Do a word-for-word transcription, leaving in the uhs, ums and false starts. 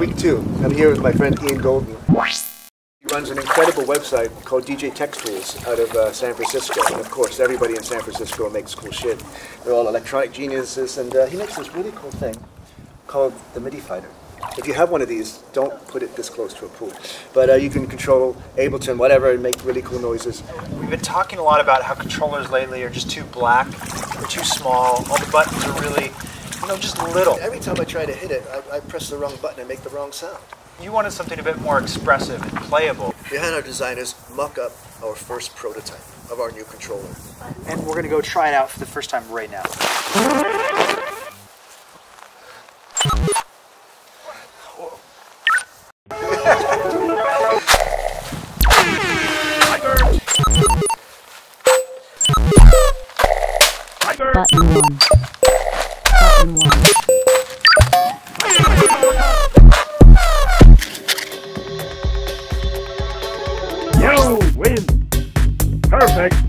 Week two. I'm here with my friend Ean Golden. He runs an incredible website called D J Tech Tools out of uh, San Francisco. And of course, everybody in San Francisco makes cool shit. They're all electronic geniuses, and uh, he makes this really cool thing called the MIDI Fighter. If you have one of these, don't put it this close to a pool. But uh, you can control Ableton, whatever, and make really cool noises. We've been talking a lot about how controllers lately are just too black, they're too small, all the buttons are really, you know, just little. Every time I try to hit it, I, I press the wrong button and make the wrong sound. You wanted something a bit more expressive and playable. We had our designers muck up our first prototype of our new controller. And we're going to go try it out for the first time right now. Button one. Button one. You win. Perfect.